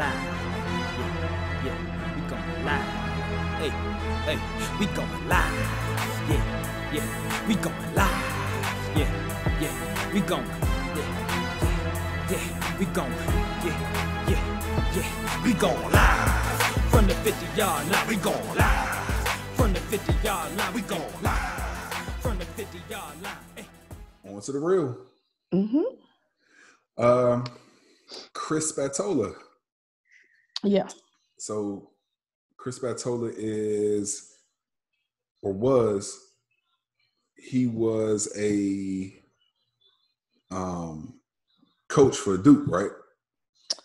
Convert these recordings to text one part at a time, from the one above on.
live. Yeah, yeah, we going live. Hey, hey, we going live. Yeah, yeah, we going live. Yeah, yeah, we going. Yeah, yeah, we going. Yeah, yeah, yeah, we going live. From the 50-yard line, we going live. From the 50-yard line, we going live. From the 50-yard line. Hey. On to the real. Mm-hmm. Chris Spatola. Yeah. So Chris Spatola is, or was, he was a coach for Duke, right?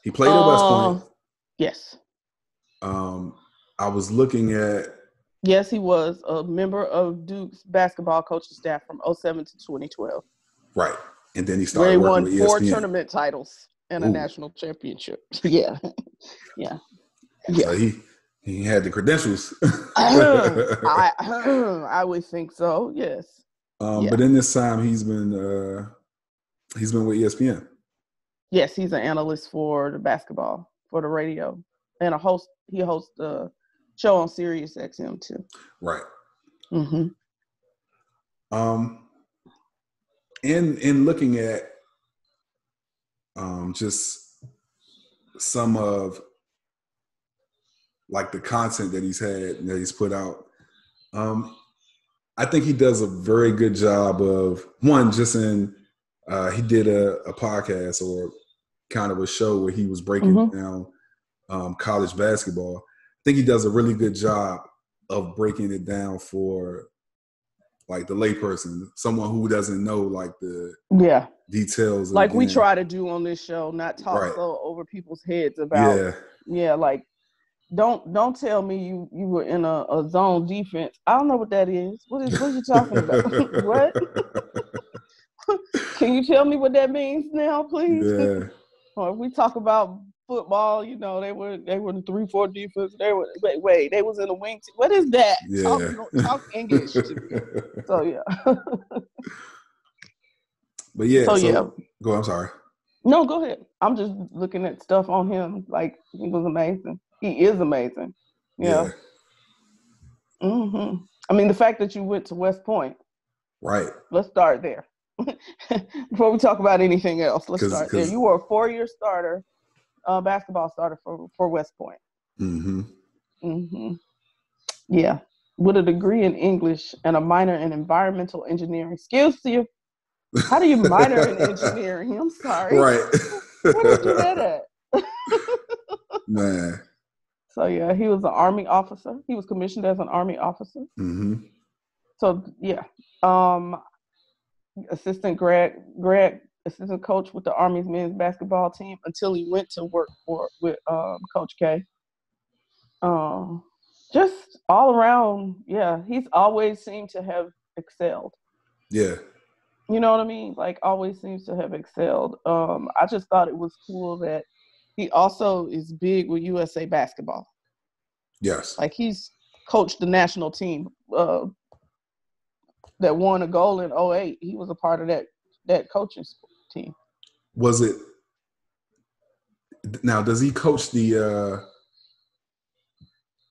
He played at West Point. Yes. I was looking at. Yes, he was a member of Duke's basketball coaching staff from 2007 to 2012. Right. And then he started where he working with ESPN. Won 4 tournament titles and a national championship. Yeah. Yeah. Yeah. So he had the credentials. I would think so, yes. Yeah. But in this time, he's been with ESPN. Yes, he's an analyst for the basketball, for the radio. And a host. He hosts the show on SiriusXM, too. Right. Mm-hmm. In looking at just some of like the content that he's had and that he's put out, I think he does a very good job of one. Just in he did a podcast or kind of a show where he was breaking down college basketball. I think he does a really good job of breaking it down for, like, the layperson, someone who doesn't know, like, the details. Like we try to do on this show, not talk so over people's heads about, like, don't tell me you were in a zone defense. I don't know what that is. What are you talking about? What? Can you tell me what that means now, please? Yeah. Or if we talk about football, you know, they were in 3-4 defense. They were wait, they was in a wing. What is that? Yeah. Talk English. So yeah. But yeah. So yeah. Go. I'm sorry. No, go ahead. I'm just looking at stuff on him. Like he was amazing. He is amazing. Yeah. Mm-hmm. I mean, the fact that you went to West Point. Right. Let's start there. Before we talk about anything else, let's start there. You were a 4-year starter. Basketball starter for West Point. Mm-hmm. Mm-hmm. Yeah. With a degree in English and a minor in environmental engineering. Excuse you. How do you minor in engineering? I'm sorry. Right. Where did you get at? Man. So, yeah, he was an Army officer. He was commissioned as an Army officer. Mm-hmm. So, yeah. Assistant coach with the Army's men's basketball team until he went to work with Coach K. Just all around, yeah. He's always seemed to have excelled. Yeah. You know what I mean? Like, always seems to have excelled. I just thought it was cool that he also is big with USA Basketball. Yes. Like, he's coached the national team that won a gold in 2008. He was a part of that coaching team. Was it now? Does he coach the?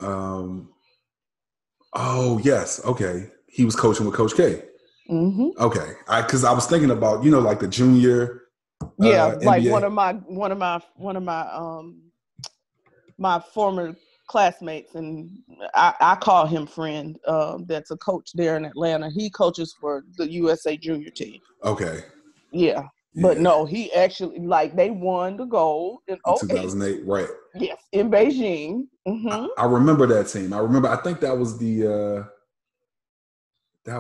Oh yes, okay. He was coaching with Coach K. Mm-hmm. Okay, because I was thinking about, you know, like the junior. Yeah, like NBA. one of my former classmates, and I call him friend. That's a coach there in Atlanta. He coaches for the USA Junior team. Okay. Yeah. But no, he actually, like, they won the gold in 2008, right? Yes, in Beijing. Mm-hmm. I remember that team. I think that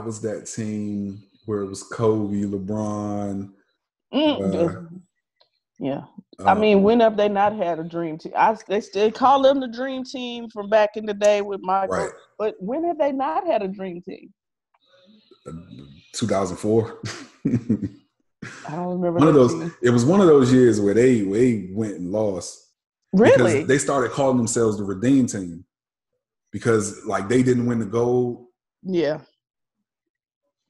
was that team where it was Kobe, LeBron. Yeah. I mean, when have they not had a dream team? They still call them the dream team from back in the day with Michael. Right. But when have they not had a dream team? 2004. I don't remember. One of those. Team. It was one of those years where they went and lost. Really? They started calling themselves the Redeem Team because, like, they didn't win the gold. Yeah. I'm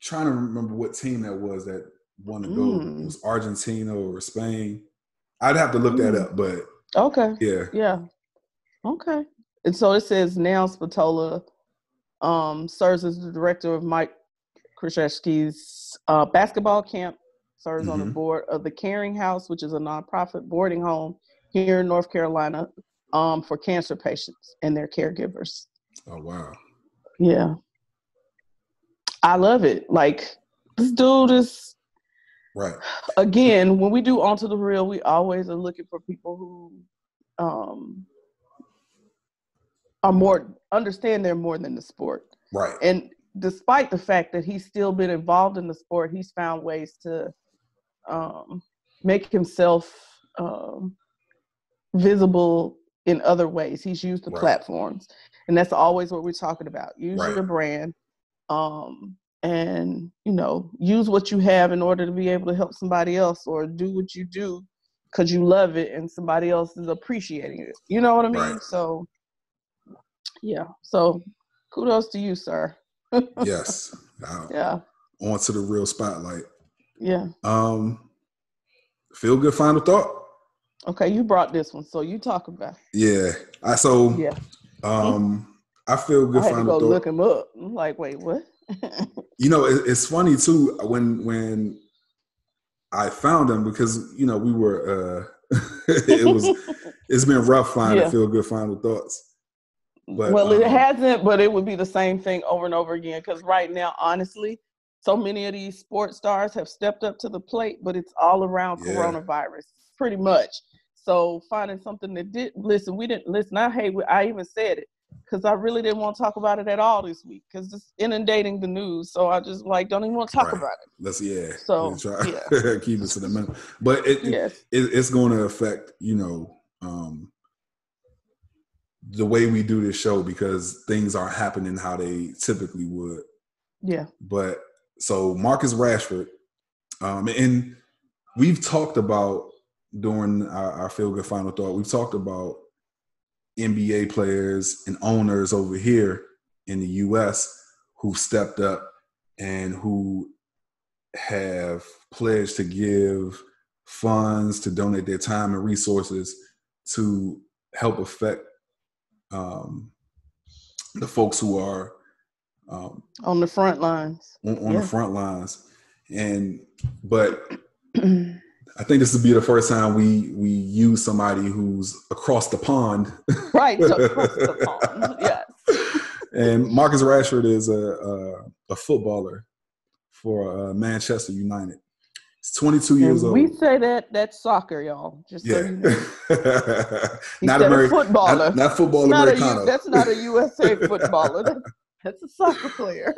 trying to remember what team that was that won the gold. It was Argentina or Spain. I'd have to look that up, but Okay. Yeah. Yeah. Okay. And so it says now Spatola serves as the director of Mike Krzyzewski's basketball camp, serves on the board of the Caring House, which is a nonprofit boarding home here in North Carolina for cancer patients and their caregivers. Oh, wow. Yeah. I love it. Like, this dude is... Right. Again, when we do Onto the Real, we always are looking for people who are more, understand they're more than the sport. Right. And despite the fact that he's still been involved in the sport, he's found ways to make himself visible in other ways. He's used the platforms. And that's always what we're talking about. Use your brand. And, you know, use what you have in order to be able to help somebody else, or do what you do because you love it and somebody else is appreciating it. You know what I mean? Right. So, yeah. So, kudos to you, sir. Yes. Yeah. On to the real spotlight. Yeah. Feel good final thought. Okay, you brought this one, so you talk about it. Yeah. I feel good final thought. I had to go look him up. I'm like, wait, what? You know, it's funny too when I found him, because you know we were it's been rough finding feel good final thoughts. But, it hasn't, but it would be the same thing over and over again. Because right now, honestly, so many of these sports stars have stepped up to the plate, but it's all around coronavirus, pretty much. So finding something that we didn't listen. I even said it. Because I really didn't want to talk about it at all this week, because it's inundating the news. So I just don't even want to talk about it. Keep it to the minimum. But it's going to affect, you know, the way we do this show, because things aren't happening how they typically would. Yeah. But so Marcus Rashford, and we've talked about during our Feel Good Final Thought, we've talked about NBA players and owners over here in the U.S. who've stepped up and who have pledged to give funds, to donate their time and resources to help affect the folks who are on the front lines. On the front lines. But I think this would be the first time we use somebody who's across the pond. Right, across the pond, yes. And Marcus Rashford is a footballer for Manchester United. He's 22 years old. We say that's soccer, y'all. Just so you know. Not a footballer. Not football Americano. That's not a USA footballer. That's a soccer player.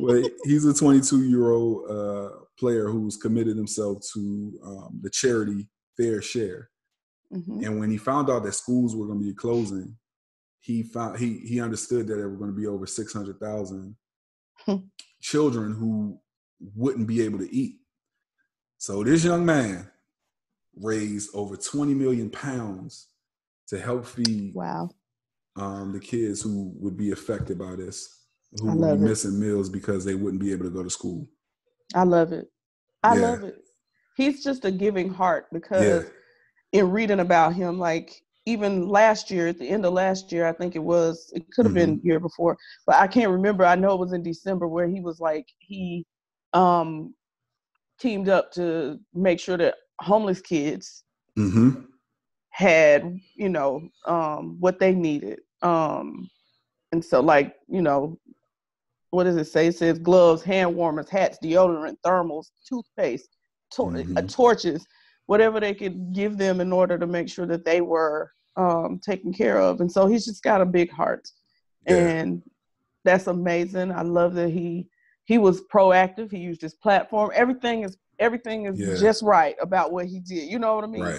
Well, he's a 22-year-old player who's committed himself to the charity Fair Share. Mm-hmm. And when he found out that schools were going to be closing, he understood that there were going to be over 600,000 children who wouldn't be able to eat. So this young man raised over 20 million pounds to help feed the kids who would be affected by this. Who would be missing meals because they wouldn't be able to go to school. I love it. I love it. He's just a giving heart, because in reading about him, like even last year, at the end of last year, I think it was, it could have been year before, but I can't remember. I know it was in December where he was like, he teamed up to make sure that homeless kids had, you know, what they needed. And so, like, you know, what does it say? It says gloves, hand warmers, hats, deodorant, thermals, toothpaste, torches, whatever they could give them in order to make sure that they were taken care of. And so he's just got a big heart. Yeah. And that's amazing. I love that he was proactive. He used his platform. Everything is just right about what he did. You know what I mean? Right.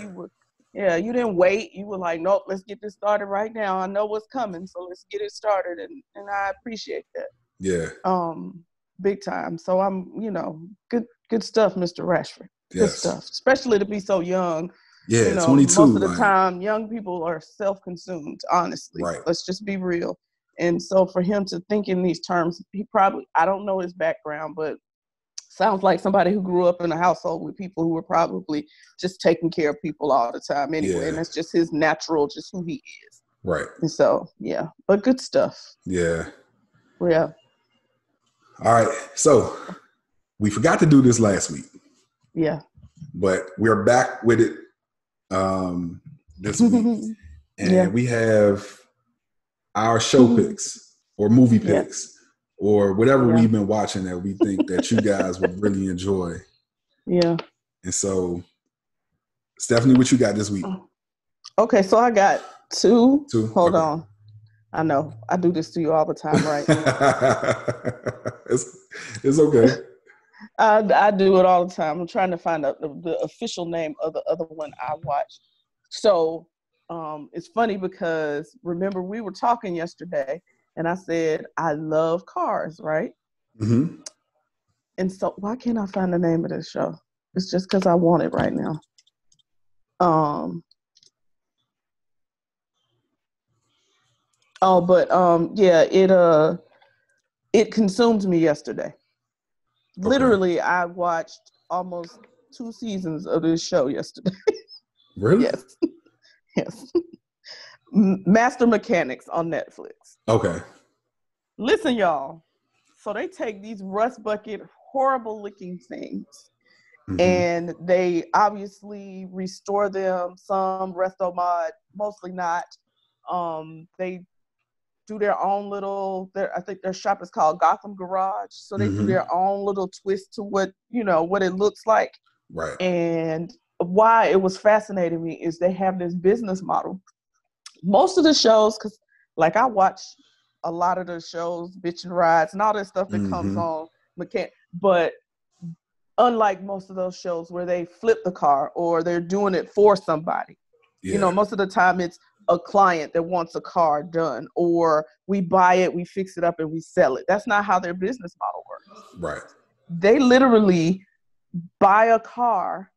You didn't wait. You were like, nope, let's get this started right now. I know what's coming, so let's get it started. And I appreciate that. Yeah. Big time. So I'm, you know, good stuff, Mr. Rashford. Yes. Good stuff, especially to be so young. Yeah, you know, 22. Most of the time, young people are self-consumed, honestly. Right. Let's just be real. And so for him to think in these terms, I don't know his background, but sounds like somebody who grew up in a household with people who were probably just taking care of people all the time anyway. Yeah. And that's just his natural, just who he is. Right. And so, yeah, but good stuff. Yeah. Yeah. All right. So we forgot to do this last week. Yeah. But we're back with it this week. And yeah. we have our show picks or movie picks or whatever we've been watching that we think that you guys would really enjoy. Yeah. And so, Stephanie, what you got this week? Okay, so I got two. Hold on. I know. I do this to you all the time, right? It's okay. I do it all the time. I'm trying to find out the official name of the other one I watched. So it's funny because, remember, we were talking yesterday, and I said, I love cars, right? Mm-hmm. And so why can't I find the name of this show? It's just because I want it right now. It consumed me yesterday. Okay. Literally, I watched almost 2 seasons of this show yesterday. Really? Yes. Yes. Master Mechanics on Netflix. Okay. Listen, y'all. So they take these rust bucket, horrible looking things, and they obviously restore them. Some resto mod, mostly not. They do their own little. I think their shop is called Gotham Garage. So they do their own little twist to what what it looks like. Right. And why it was fascinating me is they have this business model. Most of the shows, because like I watch a lot of the shows, Bitchin' Rides and all that stuff that comes on, but unlike most of those shows where they flip the car or they're doing it for somebody, most of the time it's a client that wants a car done, or we buy it, we fix it up, and we sell it. That's not how their business model works. Right. They literally buy a car,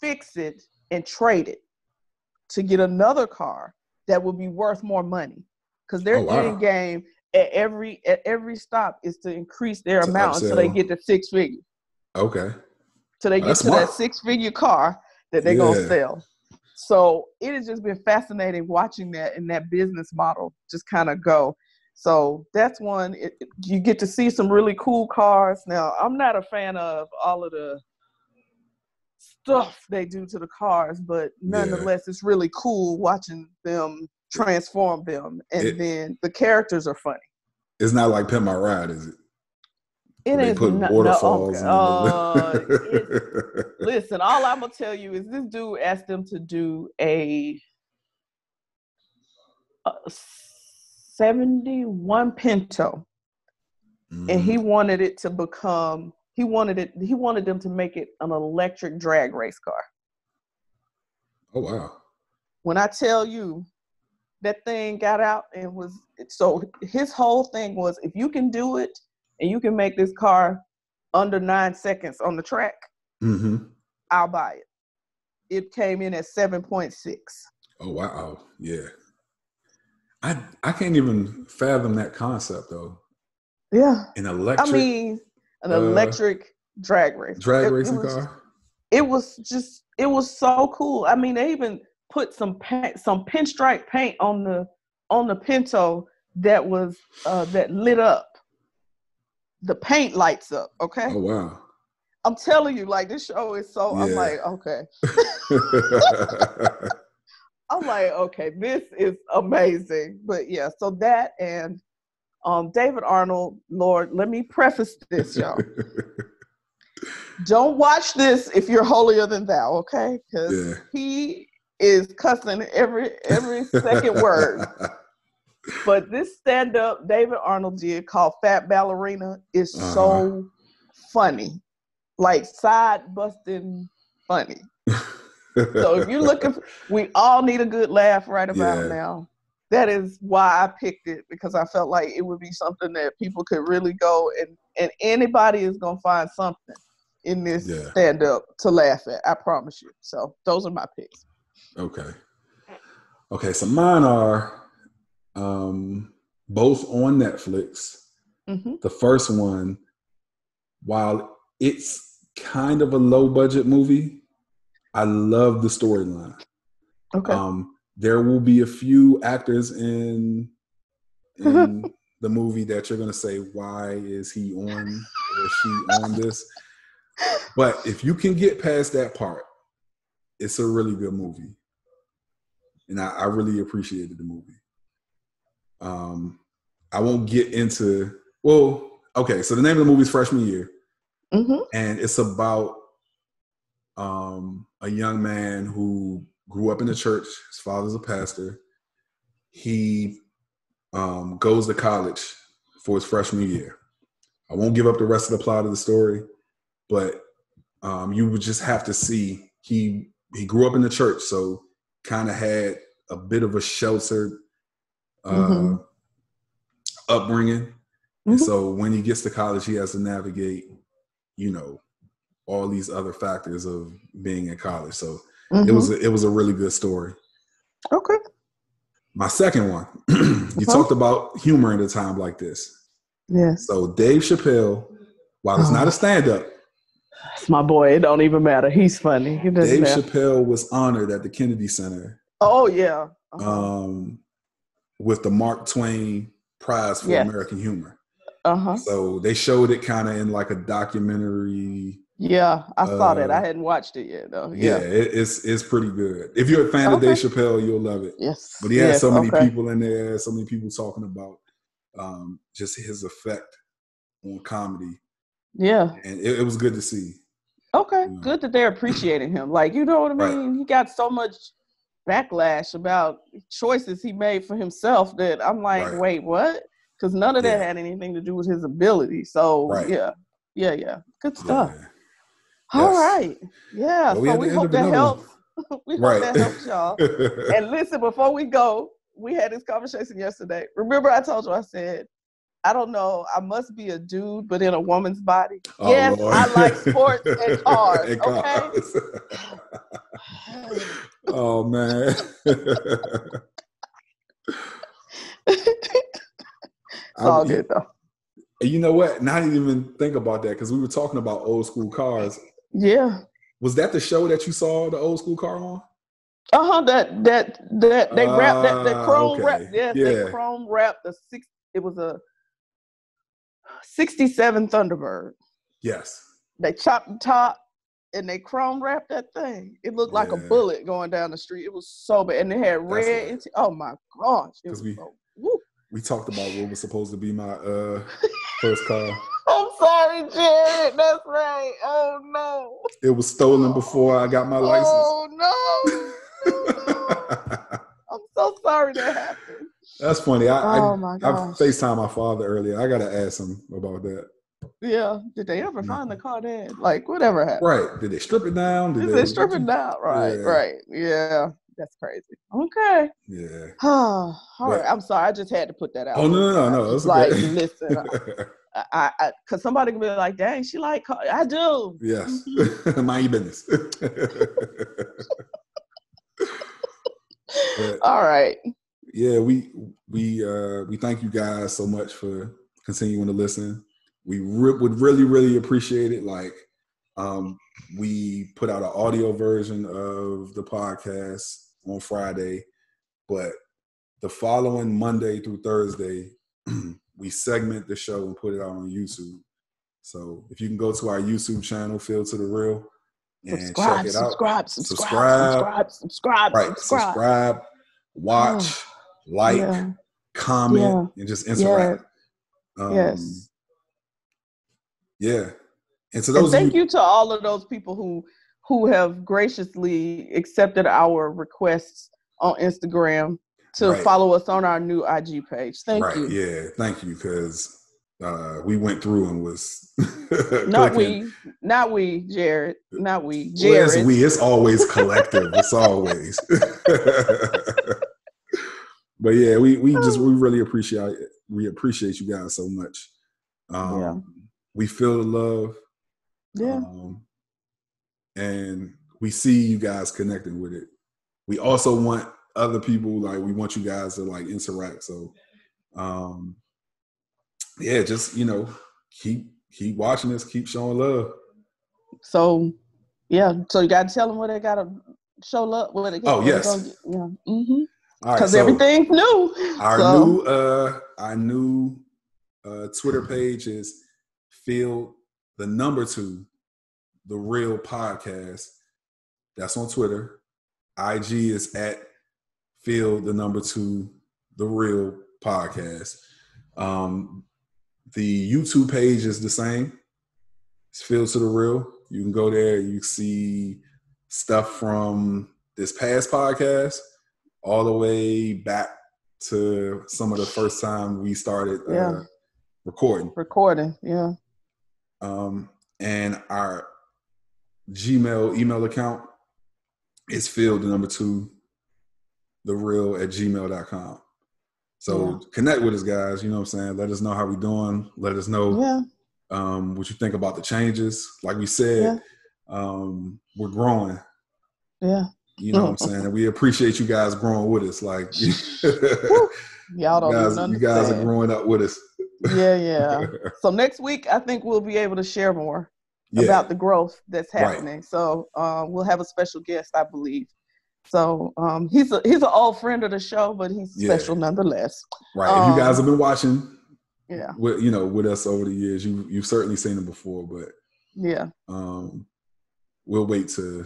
fix it, and trade it to get another car that will be worth more money, because their end game at every stop is to increase their amount until they get to 6 figure. Okay. So they get to that 6 figure car that they're gonna sell. So it has just been fascinating watching that and that business model just kind of go. So that's one. You get to see some really cool cars. Now, I'm not a fan of all of the stuff they do to the cars, but nonetheless it's really cool watching them transform them, and then the characters are funny. It's not like Pimp My Ride, is it? They is put waterfalls in the listen, all I'm gonna tell you is this dude asked them to do a 71 Pinto, and he wanted them to make it an electric drag race car. Oh, wow. When I tell you that thing got out and so his whole thing was, if you can do it and you can make this car under 9 seconds on the track, I'll buy it. It came in at 7.6. Oh, wow. Yeah. I can't even fathom that concept, though. Yeah. An electric drag race. Drag racing car? It was so cool. I mean, they even put some pinstripe paint on the Pinto that was that lit up. The paint lights up, okay? Oh, wow. I'm telling you, like, this show is so, I'm like, okay. I'm like, okay, this is amazing. But yeah, so that and David Arnold, Lord, let me preface this, y'all. Don't watch this if you're holier than thou, okay? Because he is cussing every second word. But this stand-up David Arnold did called Fat Ballerina is so funny. Like side-busting funny. So if you're looking, we all need a good laugh right about now. That is why I picked it, because I felt like it would be something that people could really go and anybody is going to find something in this stand up to laugh at. I promise you. So those are my picks. Okay. Okay. So mine are both on Netflix. The first one while it's kind of a low budget movie, I love the storyline. Okay. There will be a few actors in the movie that you're going to say, why is he on or she on this? But if you can get past that part, it's a really good movie. And I really appreciated the movie. I won't get into, well, okay, so the name of the movie is Freshman Year. Mm-hmm. And it's about a young man who grew up in the church. His father's a pastor. He goes to college for his freshman year. I won't give up the rest of the plot of the story, but you would just have to see he grew up in the church, so kind of had a bit of a sheltered upbringing. Mm-hmm. And so when he gets to college, he has to navigate, you know, all these other factors of being in college. So it was a really good story. Okay. My second one, you talked about humor in a time like this. Yes. So Dave Chappelle, while it's not a stand-up. It's my boy. It don't even matter. He's funny. He doesn't Dave matter. Chappelle was honored at the Kennedy Center. Oh, yeah. With the Mark Twain Prize for American Humor. Uh-huh. So they showed it kind of in like a documentary. Yeah, I saw that. I hadn't watched it yet, though. Yeah, it's pretty good. If you're a fan of Dave Chappelle, you'll love it. Yes. But he had so many people in there, so many people talking about just his effect on comedy. Yeah. And it was good to see. Okay, you know? Good that they're appreciating him. Like, you know what I mean? Right. He got so much backlash about choices he made for himself that I'm like, wait, what? Because none of that had anything to do with his ability. So, yeah. Good stuff. Yeah. All right. Yeah. Well, so we hope that helps. Hope that helps y'all. And listen, before we go, we had this conversation yesterday. Remember I told you, I said, I don't know, I must be a dude, but in a woman's body. Oh, yes, Lord. I like sports and cars. And cars. Okay. Oh, man. It's all good, though. You know what? And I didn't even think about that because we were talking about old school cars. Yeah. Was that the show that you saw the old school car on? That they wrapped that chrome wrap. Yes, they chrome wrapped the it was a 67 Thunderbird. Yes. They chopped the top and they chrome wrapped that thing. It looked like a bullet going down the street. It was so bad. And it had red. Oh my gosh. It was we talked about what was supposed to be my first car. I'm sorry, Jared. That's right. Oh, no. It was stolen before I got my license. Oh, no. I'm so sorry that happened. That's funny. I FaceTimed my father earlier. I got to ask him about that. Yeah. Did they ever find the car dead? Like, whatever happened. Right. Did they strip it down? Did they strip it down? Right. Yeah. Right. Yeah. That's crazy. Okay. Yeah. All right. I'm sorry. I just had to put that out. Oh, no. It's like, okay. Listen. I cause somebody can be like, dang, she like cars. I do. Yes. Mind your business. But, all right. Yeah, we thank you guys so much for continuing to listen. We would really, really appreciate it. Like, we put out an audio version of the podcast on Friday, but the following Monday through Thursday, we segment the show and put it out on YouTube. So if you can go to our YouTube channel, Field to the Real, and check it out. Subscribe, watch, comment, and just interact. Yeah. And so thank you to all of those people who have graciously accepted our requests on Instagram to follow us on our new IG page. Thank you. Yeah, thank you, because we went through and was Jared. Not we, Jared. Well, it's always collective. It's always. But yeah, we really appreciate it. We appreciate you guys so much. We feel the love. Yeah. And we see you guys connecting with it. We also want other people, like, we want you guys to like interact. So, just, you know, keep keep watching us, keep showing love. So, yeah. So you got to tell them where they got to show love. Oh, yes. Get, yeah. Mm-hmm. Because everything's new. Our new Twitter page is Field2TheReal podcast. That's on Twitter. IG is @Field2TheReal podcast. The YouTube page is the same. It's Field to the Real. You can go there. You see stuff from this past podcast all the way back to some of the first time we started recording. Yeah. And our Gmail email account is field2thereal@gmail.com. So Connect with us, guys. You know what I'm saying? Let us know how we doing. Let us know what you think about the changes. Like we said, we're growing. Yeah. You know what I'm saying? And we appreciate you guys growing with us. Like, y'all don't understand. You guys are growing up with us. Yeah. So next week, I think we'll be able to share more about the growth that's happening. Right. So we'll have a special guest, I believe. So he's an old friend of the show, but he's special nonetheless. Right. If you guys have been watching, with us over the years, you've certainly seen him before, but we'll wait to.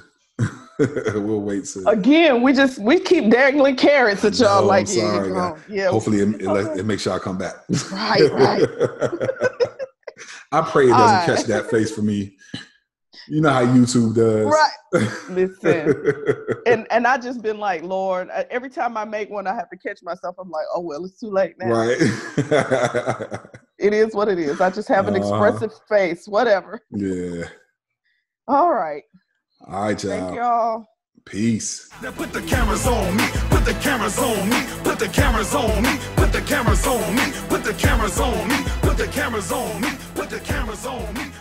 Again, we keep dangling carrots at y'all. Hopefully it makes y'all come back. Right. I pray it doesn't catch that face for me. You know how YouTube does. Right. Listen. and I just been like, Lord, every time I make one, I have to catch myself. I'm like, oh, well, it's too late now. Right. It is what it is. I just have an expressive face, whatever. Yeah. All right. All right, y'all. Thank y'all. Peace. Now put the cameras on me. Put the cameras on me. Put the cameras on me. Put the cameras on me. Put the cameras on me. Put the cameras on me. Put the cameras on me.